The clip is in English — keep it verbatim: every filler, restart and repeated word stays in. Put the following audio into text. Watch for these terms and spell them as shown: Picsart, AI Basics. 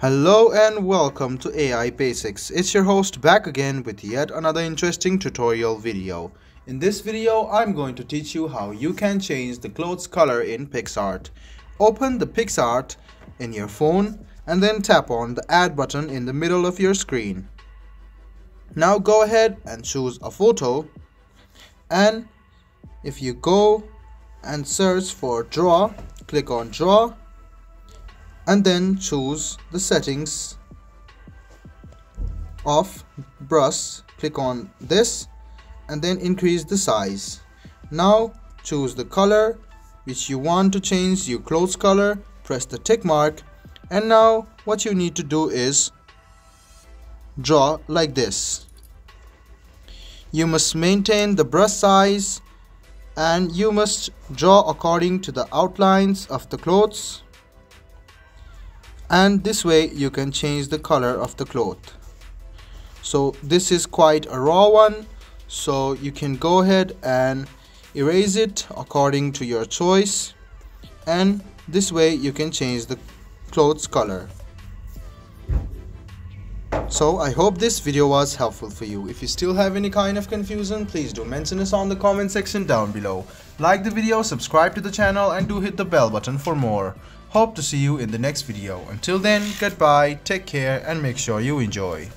Hello and welcome to A I Basics. It's your host back again with yet another interesting tutorial video. In this video, I'm going to teach you how you can change the clothes color in Picsart. Open the Picsart in your phone and then tap on the Add button in the middle of your screen. Now go ahead and choose a photo, and if you go and search for Draw, click on Draw and then choose the settings of brush, click on this and then increase the size. Now choose the color which you want to change your clothes color, press the tick mark, and now what you need to do is draw like this. You must maintain the brush size and you must draw according to the outlines of the clothes. And this way you can change the color of the cloth. So this is quite a raw one, so you can go ahead and erase it according to your choice, and this way you can change the clothes color. So I hope this video was helpful for you. If you still have any kind of confusion, please do mention us on the comment section down below. Like the video, subscribe to the channel and do hit the bell button for more. Hope to see you in the next video. Until then, goodbye, take care and make sure you enjoy.